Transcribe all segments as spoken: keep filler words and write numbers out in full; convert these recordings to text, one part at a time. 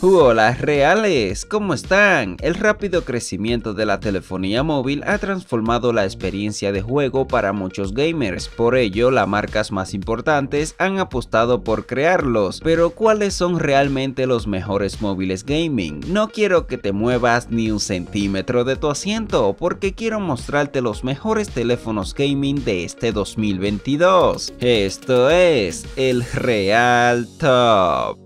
Hola reales, ¿cómo están? El rápido crecimiento de la telefonía móvil ha transformado la experiencia de juego para muchos gamers, por ello las marcas más importantes han apostado por crearlos, pero ¿cuáles son realmente los mejores móviles gaming? No quiero que te muevas ni un centímetro de tu asiento porque quiero mostrarte los mejores teléfonos gaming de este dos mil veintidós. Esto es El Real Top.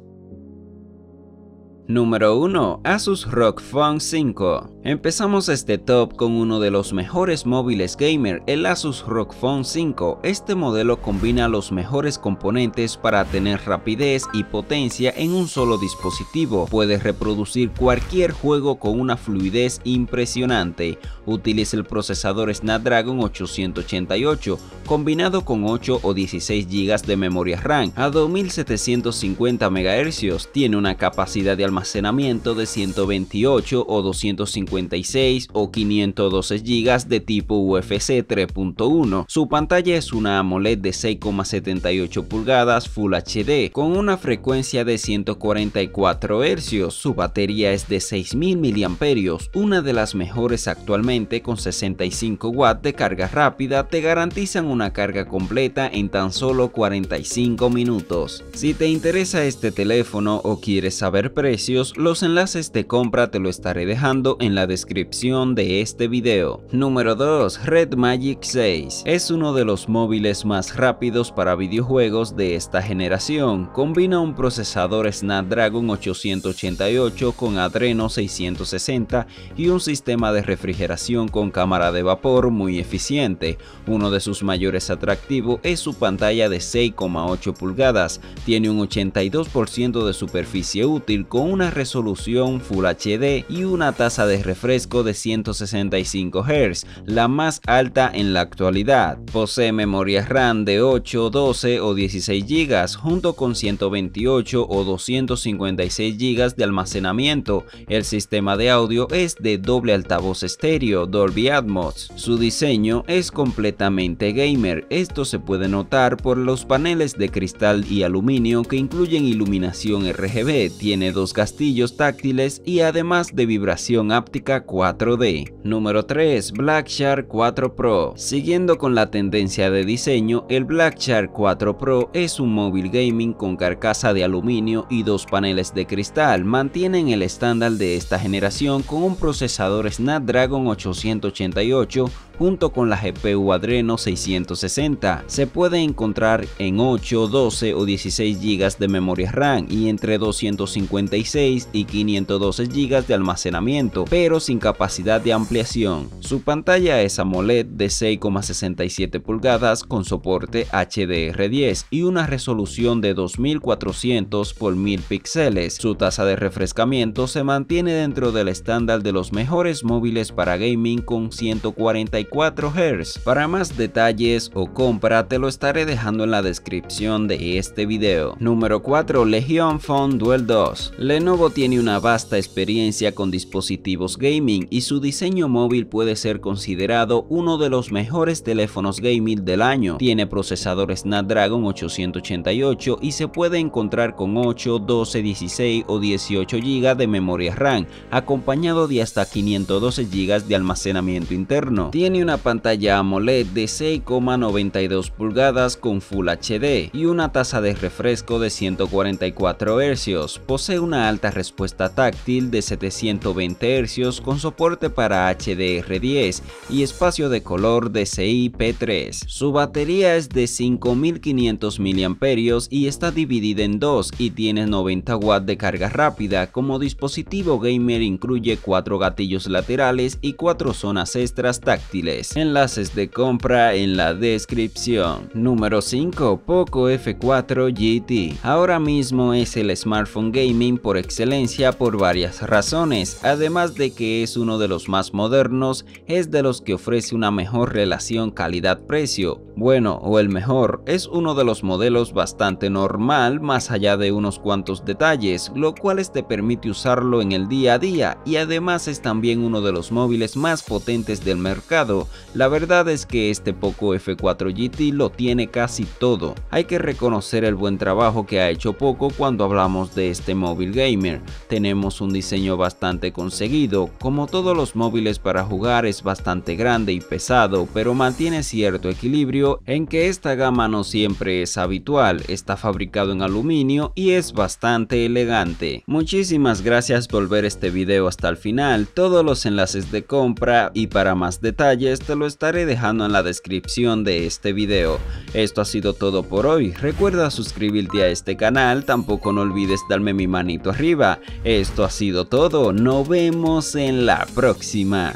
Número uno. ASUS ROG Phone cinco. Empezamos este top con uno de los mejores móviles gamer, el ASUS ROG Phone cinco. Este modelo combina los mejores componentes para tener rapidez y potencia en un solo dispositivo. Puedes reproducir cualquier juego con una fluidez impresionante. Utiliza el procesador Snapdragon ochocientos ochenta y ocho, combinado con ocho o dieciséis gigas de memoria RAM a dos mil setecientos cincuenta megahercios. Tiene una capacidad de almacenamiento de ciento veintiocho o doscientos cincuenta y seis o quinientos doce gigas de tipo U F C tres punto uno. Su pantalla es una AMOLED de seis coma setenta y ocho pulgadas Full H D con una frecuencia de ciento cuarenta y cuatro hercios. Su batería es de seis mil miliamperios hora, una de las mejores actualmente, con sesenta y cinco watts de carga rápida. Te garantizan una carga completa en tan solo cuarenta y cinco minutos. Si te interesa este teléfono o quieres saber precios, los enlaces de compra te lo estaré dejando en la descripción de este video. Número dos. Red Magic seis. Es uno de los móviles más rápidos para videojuegos de esta generación. Combina un procesador Snapdragon ochocientos ochenta y ocho con Adreno seiscientos sesenta y un sistema de refrigeración con cámara de vapor muy eficiente. Uno de sus mayores atractivos es su pantalla de seis coma ocho pulgadas. Tiene un ochenta y dos por ciento de superficie útil con una resolución Full H D y una tasa de refresco de ciento sesenta y cinco hercios, la más alta en la actualidad. Posee memoria RAM de ocho, doce o dieciséis gigas junto con ciento veintiocho o doscientos cincuenta y seis gigas de almacenamiento. El sistema de audio es de doble altavoz estéreo Dolby Atmos. Su diseño es completamente gamer. Esto se puede notar por los paneles de cristal y aluminio que incluyen iluminación R G B. Tiene dos gatillos táctiles y además de vibración áptica cuatro D. Número tres. Black Shark cuatro Pro. Siguiendo con la tendencia de diseño, el Black Shark cuatro Pro es un móvil gaming con carcasa de aluminio y dos paneles de cristal. Mantienen el estándar de esta generación con un procesador Snapdragon ochocientos ochenta y ocho junto con la G P U Adreno seiscientos sesenta. Se puede encontrar en ocho, doce o dieciséis gigas de memoria RAM y entre doscientos cincuenta y seis y quinientos doce gigas de almacenamiento, pero sin capacidad de ampliación. Su pantalla es AMOLED de seis coma sesenta y siete pulgadas con soporte H D R diez y una resolución de dos mil cuatrocientos por mil píxeles. Su tasa de refrescamiento se mantiene dentro del estándar de los mejores móviles para gaming con ciento cuarenta y cuatro hercios. Para más detalles o compra te lo estaré dejando en la descripción de este video. Número cuatro. Legion Phone Duel dos. Lenovo tiene una vasta experiencia con dispositivos gaming y su diseño móvil puede ser considerado uno de los mejores teléfonos gaming del año. Tiene procesador Snapdragon ochocientos ochenta y ocho y se puede encontrar con ocho, doce, dieciséis o dieciocho gigas de memoria RAM, acompañado de hasta quinientos doce gigas de almacenamiento interno. Tiene una pantalla AMOLED de seis coma noventa y dos pulgadas con Full H D y una tasa de refresco de ciento cuarenta y cuatro hercios. Posee una alta respuesta táctil de setecientos veinte hercios con soporte para H D R diez y espacio de color D C I P tres. Su batería es de cinco mil quinientos miliamperios hora y está dividida en dos y tiene noventa watts de carga rápida. Como dispositivo gamer incluye cuatro gatillos laterales y cuatro zonas extras táctiles. Enlaces de compra en la descripción. Número cinco. Poco F cuatro G T. Ahora mismo es el smartphone gaming por excelencia por varias razones. Además de que es uno de los más modernos, es de los que ofrece una mejor relación calidad-precio. Bueno, o el mejor, es uno de los modelos bastante normal más allá de unos cuantos detalles, lo cual te permite usarlo en el día a día, y además es también uno de los móviles más potentes del mercado. mercado. La verdad es que este Poco F cuatro G T lo tiene casi todo. Hay que reconocer el buen trabajo que ha hecho Poco cuando hablamos de este móvil gamer. Tenemos un diseño bastante conseguido, como todos los móviles para jugar es bastante grande y pesado, pero mantiene cierto equilibrio en que esta gama no siempre es habitual. Está fabricado en aluminio y es bastante elegante. Muchísimas gracias por ver este video hasta el final. Todos los enlaces de compra y para más detalles te lo estaré dejando en la descripción de este video. Esto ha sido todo por hoy. Recuerda suscribirte a este canal, tampoco no olvides darme mi manito arriba. Esto ha sido todo, nos vemos en la próxima.